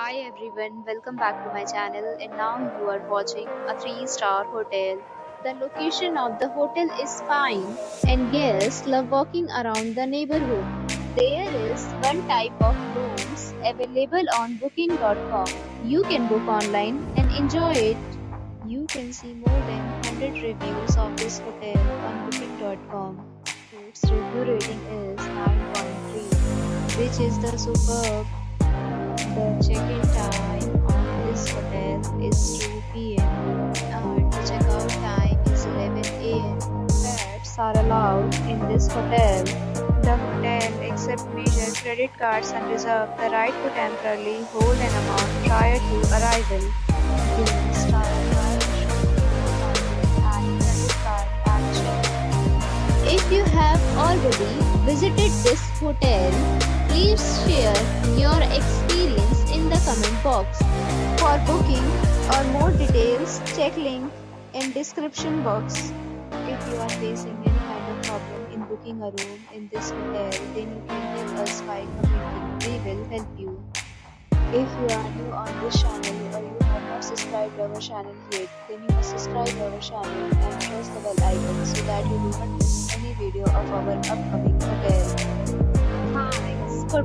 Hi everyone, welcome back to my channel, and now you are watching a 3-star hotel. The location of the hotel is fine and guests love walking around the neighborhood. There is one type of rooms available on booking.com. You can book online and enjoy it. You can see more than 100 reviews of this hotel on booking.com. Its review rating is 9.3, which is the superb. The check-in time on this hotel is 2 p.m. and the check-out time is 11 a.m. Pets are allowed in this hotel. The hotel accepts major credit cards and reserves the right to temporarily hold an amount prior to arrival. If you have already visited this hotel, please share your experience in the comment box. For booking or more details, check link in description box. If you are facing any kind of problem in booking a room in this hotel, then you can tell us by commenting. We will help you. If you are new on this channel or you have not subscribed to our channel yet, then you must subscribe to our channel and press the bell icon so that you do not miss any video of our upcoming hotel. For